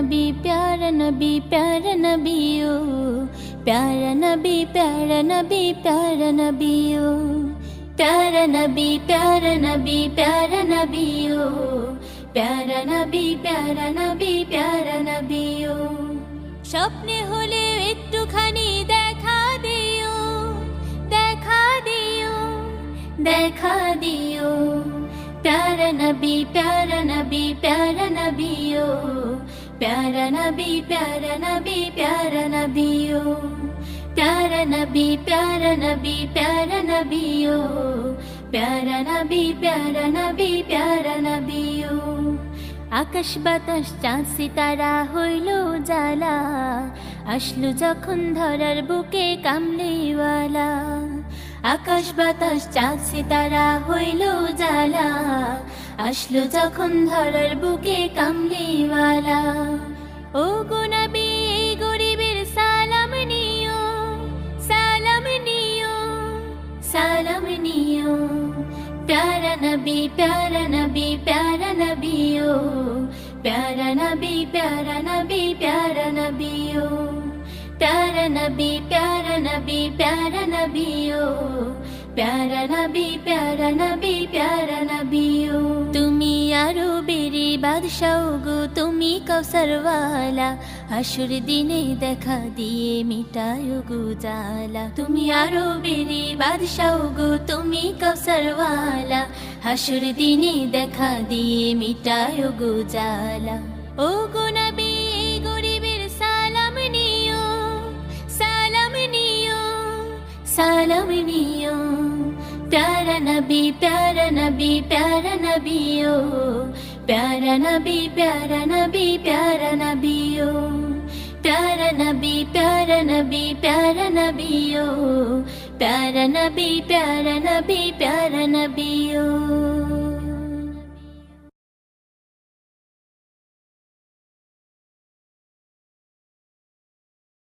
नबी प्यारा नबी प्यारा नबी ओ प्यारा नबी प्यारा नबी प्यारा नबी ओ प्यारा नबी प्यारा नबी प्यारा नबी ओ प्यारा नबी प्यारा नबी प्यारा नबी ओ स्वप्ने होले एकटुखानी देखा दियो प्यारा नबी प्यारा नबी ओ प्यारा नबी प्यारा नबी प्यारा नबी ओ प्यारा नबी प्यारा नबी प्यारा नबी ओ प्यारा नबी प्यारा नबी ओ आकाश बातास चाँद सितारा हইলো जाला আসলো যখন ধরার বুকে কামলিওয়ালা आकाश बातास चाँद सितारा हইলো जाला আসলো যখন ধরার বুকে কামলিওয়ালা ओ गो नबी गरीबेर सालाम नियो प्यारा नबी प्यारा नबी ओ प्यारा नबी प्यारा नबी ओ प्यारा नबी ओ प्यारा नबी ओ तुमी आरो बेरी बादशाह गो तुमी कौसर वाला हशर दिने देखा दिए मिटायो गो जाला तुमी आरो बेरी बादशाह गो तुमी कौसर वाला हशर दिने देखा दिए मिटायो गो जाला ओ गो नबी गरीबेर सालाम नियो प्यारा नबी प्यारा नबी ओ प्यारा नबी ओ प्यारा नबी ओ प्यारा नबी प्यारा नबी ओ